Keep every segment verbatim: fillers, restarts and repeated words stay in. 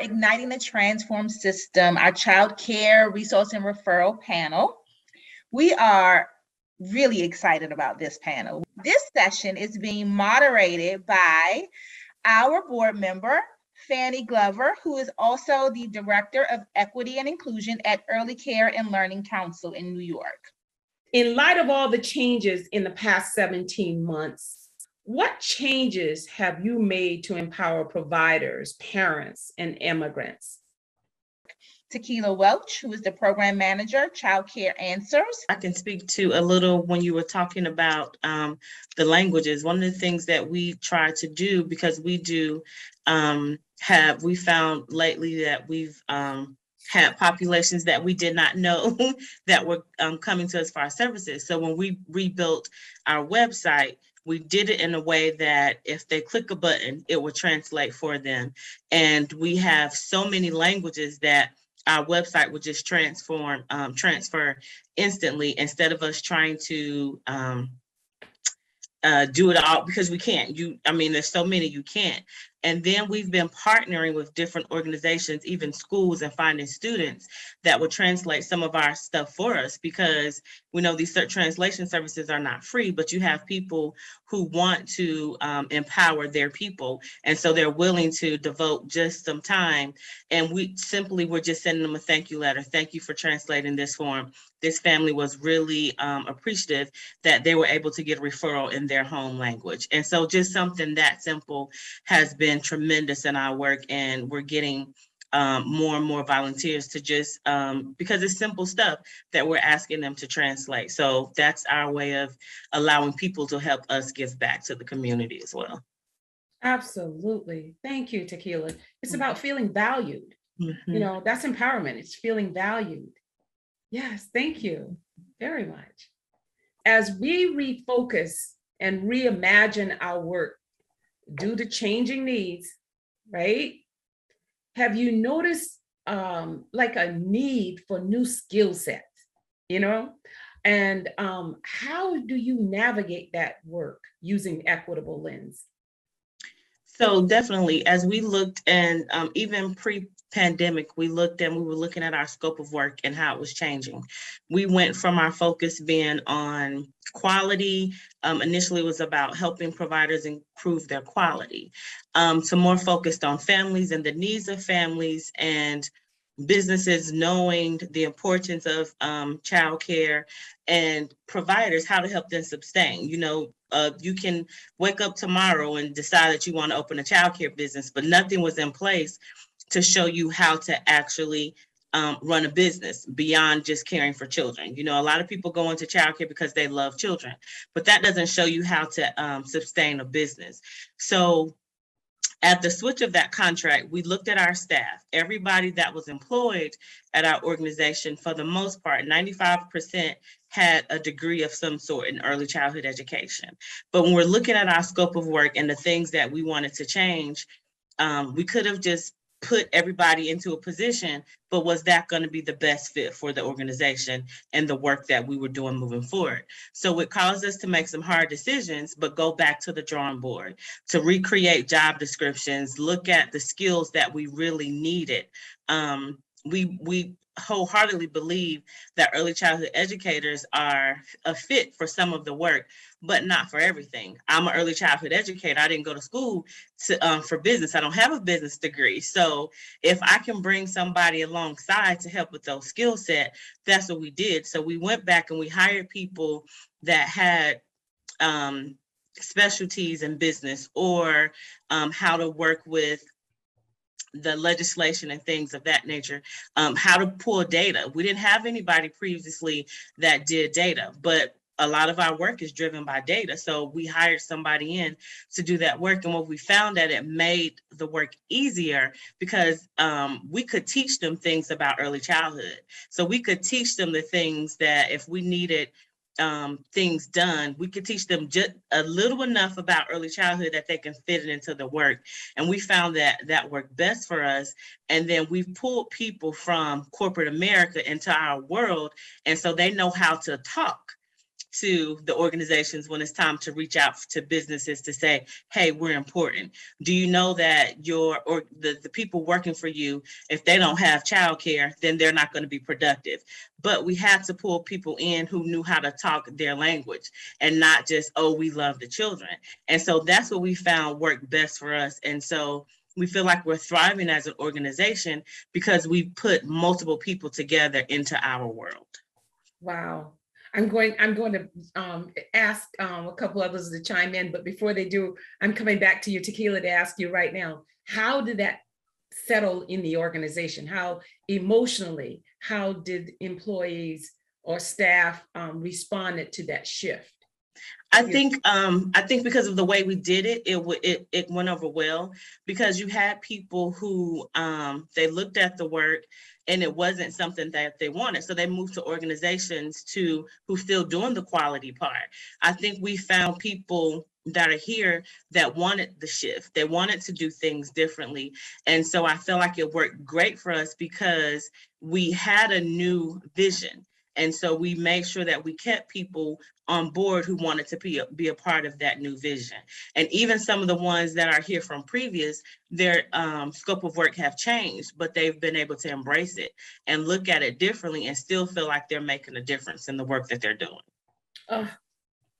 Igniting the Transform System, our child care resource and referral panel. We are really excited about this panel. This session is being moderated by our board member, Fannie Glover, who is also the Director of Equity and Inclusion at Early Care and Learning Council in New York. In light of all the changes in the past seventeen months, what changes have you made to empower providers, parents, and immigrants? Tikila Welch, who is the Program Manager, Child Care Answers. I can speak to a little when you were talking about um, the languages. One of the things that we try to do, because we do um, have, we found lately that we've um, had populations that we did not know that were um, coming to us for our services. So when we rebuilt our website, we did it in a way that if they click a button, it will translate for them. And we have so many languages that our website would just transform, um, transfer instantly, instead of us trying to um, uh, do it all, because we can't. You, I mean, there's so many you can't. And then we've been partnering with different organizations, even schools, and finding students that will translate some of our stuff for us, because we know these translation services are not free, but you have people who want to um, empower their people. And so they're willing to devote just some time. And we simply were just sending them a thank you letter. Thank you for translating this form. This family was really um, appreciative that they were able to get a referral in their home language. And so just something that simple has been tremendous in our work, and we're getting um, more and more volunteers to just um, because it's simple stuff that we're asking them to translate. So that's our way of allowing people to help us give back to the community as well. Absolutely. Thank you, Tikila. It's about feeling valued. Mm-hmm. You know, that's empowerment. It's feeling valued. Yes, thank you very much. As we refocus and reimagine our work due to changing needs, right? Have you noticed um, like a need for new skill sets, you know? And um, how do you navigate that work using equitable lens? So definitely, as we looked, and um, even pre pandemic, we looked and we were looking at our scope of work and how it was changing. We went from our focus being on quality, um, initially it was about helping providers improve their quality, um, to more focused on families and the needs of families and businesses knowing the importance of um, child care, and providers, how to help them sustain. You know, uh, you can wake up tomorrow and decide that you want to open a child care business, but nothing was in place to show you how to actually um, run a business beyond just caring for children. You know, a lot of people go into childcare because they love children, but that doesn't show you how to um, sustain a business. So at the switch of that contract, we looked at our staff. Everybody that was employed at our organization, for the most part, ninety-five percent had a degree of some sort in early childhood education. But when we're looking at our scope of work and the things that we wanted to change, um, we could have just put everybody into a position, but was that going to be the best fit for the organization and the work that we were doing moving forward? So it caused us to make some hard decisions, but go back to the drawing board, to recreate job descriptions, look at the skills that we really needed. Um, we, we wholeheartedly believe that early childhood educators are a fit for some of the work, but not for everything. I'm an early childhood educator. I didn't go to school to, um, for business. I don't have a business degree. So if I can bring somebody alongside to help with those skill set, that's what we did. So we went back and we hired people that had um, specialties in business, or um, how to work with the legislation and things of that nature, um, how to pull data. We didn't have anybody previously that did data, but a lot of our work is driven by data. So we hired somebody in to do that work. And what we found that it made the work easier, because um, we could teach them things about early childhood. So we could teach them the things that if we needed um, things done, we could teach them just a little enough about early childhood that they can fit it into the work. And we found that that worked best for us. And then we've pulled people from corporate America into our world. And so they know how to talk to the organizations when it's time to reach out to businesses to say, hey, we're important. Do you know that your or the, the people working for you, if they don't have childcare, then they're not going to be productive. But we had to pull people in who knew how to talk their language and not just, oh, we love the children. And so that's what we found worked best for us. And so we feel like we're thriving as an organization because we put multiple people together into our world. Wow. I'm going, I'm going to um, ask um, a couple others to chime in, but before they do, I'm coming back to you, Tikila, to ask you right now, how did that settle in the organization? How emotionally, how did employees or staff um, responded to that shift? I think um, I think because of the way we did it, it it it went over well, because you had people who um, they looked at the work and it wasn't something that they wanted, so they moved to organizations to who still doing the quality part. I think we found people that are here that wanted the shift. They wanted to do things differently. And so I feel like it worked great for us because we had a new vision. And so we made sure that we kept people on board who wanted to be a, be a part of that new vision. And even some of the ones that are here from previous, their um, scope of work have changed, but they've been able to embrace it and look at it differently and still feel like they're making a difference in the work that they're doing. Oh,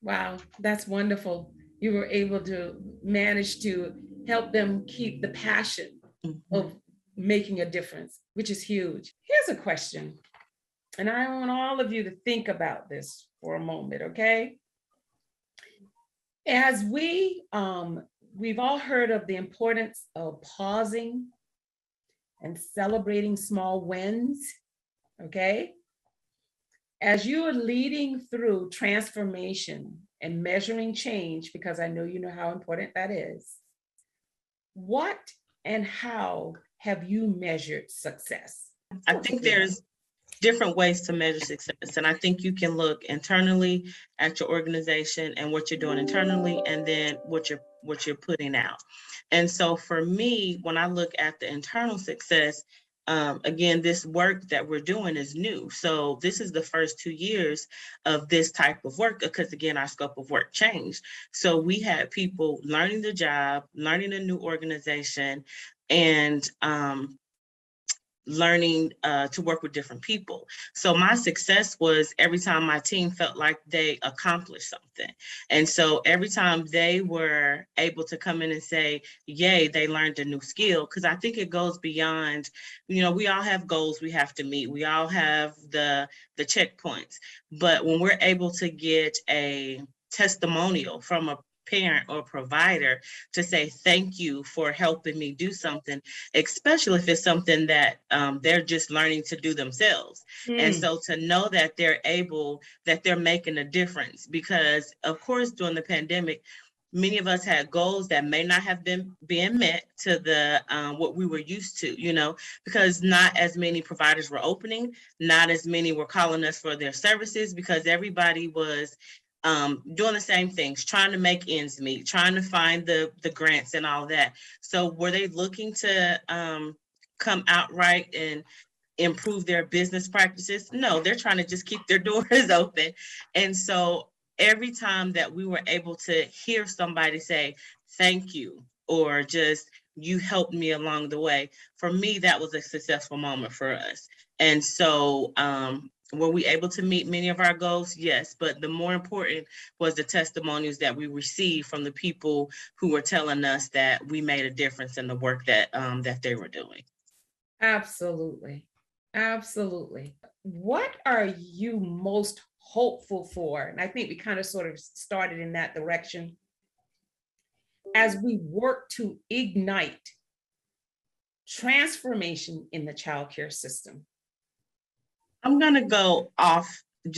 wow. That's wonderful. You were able to manage to help them keep the passion mm-hmm. of making a difference, which is huge. Here's a question. And I want all of you to think about this for a moment, okay? As we, um, we've all heard of the importance of pausing and celebrating small wins, okay? As you are leading through transformation and measuring change, because I know you know how important that is, what and how have you measured success? I think there's different ways to measure success. And I think you can look internally at your organization and what you're doing internally, and then what you're what you're putting out. And so for me, when I look at the internal success, um, again, this work that we're doing is new. So this is the first two years of this type of work, because again, our scope of work changed. So we had people learning the job, learning a new organization, and um, learning uh, to work with different people. So my success was every time my team felt like they accomplished something. And so every time they were able to come in and say, yay, they learned a new skill, because I think it goes beyond, you know, we all have goals we have to meet. We all have the, the checkpoints. But when we're able to get a testimonial from a parent or provider to say thank you for helping me do something, especially if it's something that um, they're just learning to do themselves. Mm. And so to know that they're able, that they're making a difference, because of course during the pandemic, many of us had goals that may not have been being met to the um, what we were used to, you know, because not as many providers were opening, not as many were calling us for their services, because everybody was Um, doing the same things, trying to make ends meet, trying to find the, the grants and all that. So were they looking to um, come outright and improve their business practices? No, they're trying to just keep their doors open. And so every time that we were able to hear somebody say, thank you, or just, you helped me along the way, for me, that was a successful moment for us. And so, um, were we able to meet many of our goals? Yes, but the more important was the testimonials that we received from the people who were telling us that we made a difference in the work that um, that they were doing. Absolutely, absolutely. What are you most hopeful for? And I think we kind of sort of started in that direction as we work to ignite transformation in the childcare system. I'm going to go off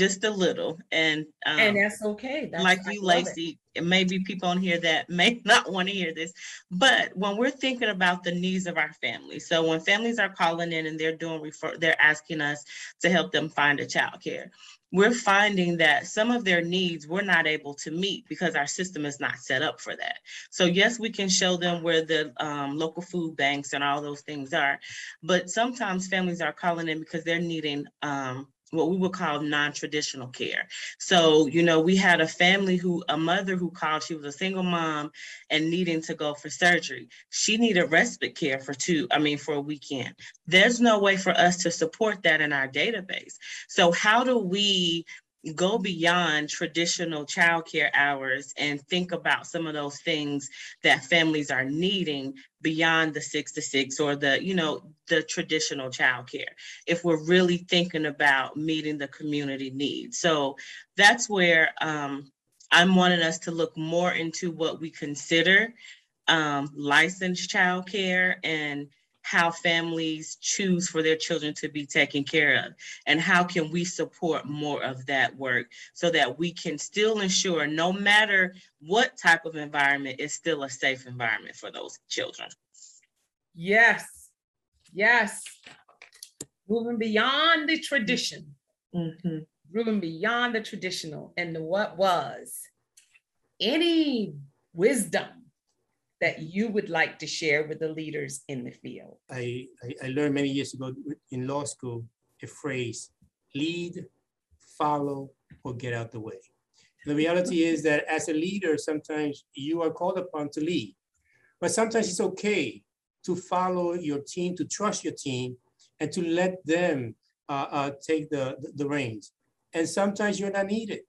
just a little, and um, and that's okay. That's, like you, Lacey, it. it may be people on here that may not want to hear this, but when we're thinking about the needs of our families, so when families are calling in and they're doing refer, they're asking us to help them find a childcare, we're finding that some of their needs we're not able to meet because our system is not set up for that. So yes, we can show them where the um, local food banks and all those things are, but sometimes families are calling in because they're needing um, what we would call non-traditional care. So, you know, we had a family who, a mother who called, she was a single mom and needing to go for surgery. She needed respite care for two, I mean, for a weekend. There's no way for us to support that in our database. So how do we go beyond traditional childcare hours and think about some of those things that families are needing beyond the six to six or the, you know, the traditional childcare, if we're really thinking about meeting the community needs? So that's where um, I'm wanting us to look more into what we consider um, licensed childcare and how families choose for their children to be taken care of, and how can we support more of that work so that we can still ensure no matter what type of environment, it's still a safe environment for those children. Yes, yes. Moving beyond the tradition, mm-hmm. moving beyond the traditional and the what was. Any wisdom that you would like to share with the leaders in the field? I, I learned many years ago in law school a phrase, lead, follow, or get out the way. The reality is that as a leader, sometimes you are called upon to lead, but sometimes it's okay to follow your team, to trust your team, and to let them uh, uh, take the, the, the reins. And sometimes you're not needed,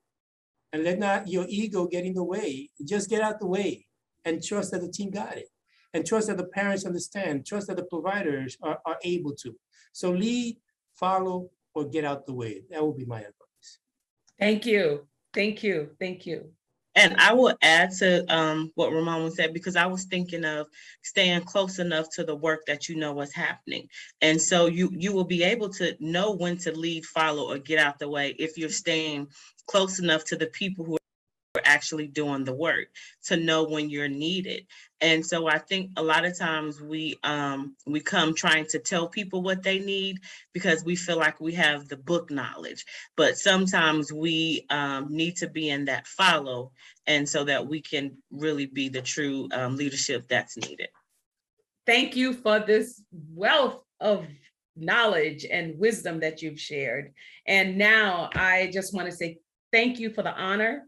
and let not your ego get in the way. Just get out the way. And trust that the team got it, and trust that the parents understand, trust that the providers are, are able to. So lead, follow, or get out the way. That would be my advice. Thank you, thank you, thank you. And I will add to um, what Ramon said, because I was thinking of staying close enough to the work that you know what's happening. And so you, you will be able to know when to lead, follow, or get out the way if you're staying close enough to the people who are actually doing the work, to know when you're needed. And so I think a lot of times we um, we come trying to tell people what they need because we feel like we have the book knowledge, but sometimes we um, need to be in that follow, and so that we can really be the true um, leadership that's needed. Thank you for this wealth of knowledge and wisdom that you've shared. And now I just want to say thank you for the honor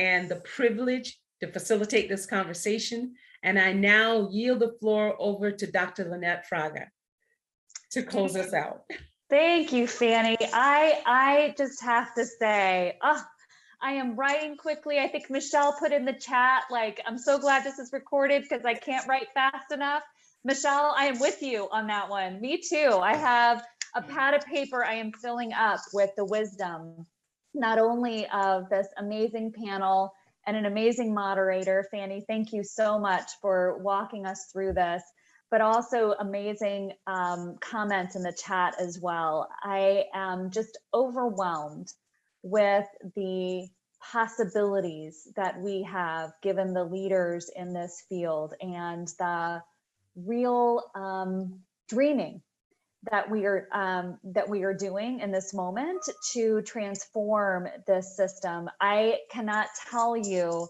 and the privilege to facilitate this conversation. And I now yield the floor over to Doctor Lynette Fraga to close us out. Thank you, Fannie. I, I just have to say, oh, I am writing quickly. I think Michelle put in the chat, like, I'm so glad this is recorded because I can't write fast enough. Michelle, I am with you on that one. Me too. I have a pad of paper I am filling up with the wisdom, not only of this amazing panel and an amazing moderator. Fannie, thank you so much for walking us through this, but also amazing um, comments in the chat as well. I am just overwhelmed with the possibilities that we have given the leaders in this field, and the real um, dreaming that we are um, that we are doing in this moment to transform this system. I cannot tell you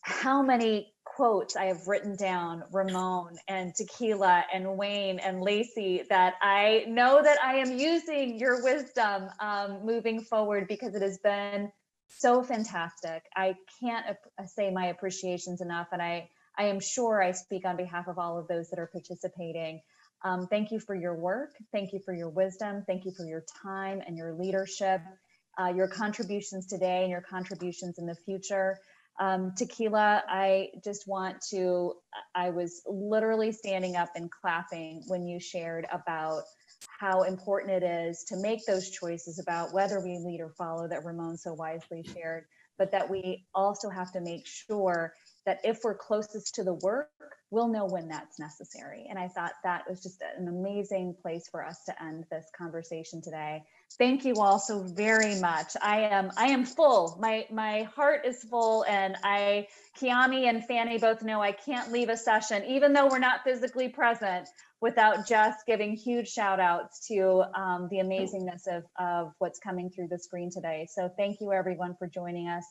how many quotes I have written down, Ramon and Tikila and Wayne and Lacey, that I know that I am using your wisdom um, moving forward, because it has been so fantastic. I can't say my appreciations enough, and I, I am sure I speak on behalf of all of those that are participating. Um, thank you for your work. Thank you for your wisdom. Thank you for your time and your leadership, uh, your contributions today and your contributions in the future. Um, Tikila, I just want to, I was literally standing up and clapping when you shared about how important it is to make those choices about whether we lead or follow that Ramon so wisely shared, but that we also have to make sure that if we're closest to the work, we'll know when that's necessary. And I thought that was just an amazing place for us to end this conversation today. Thank you all so very much. I am I am full. My my heart is full, and I, Kiami and Fannie both know I can't leave a session, even though we're not physically present, without just giving huge shout outs to um, the amazingness of, of what's coming through the screen today. So thank you everyone for joining us.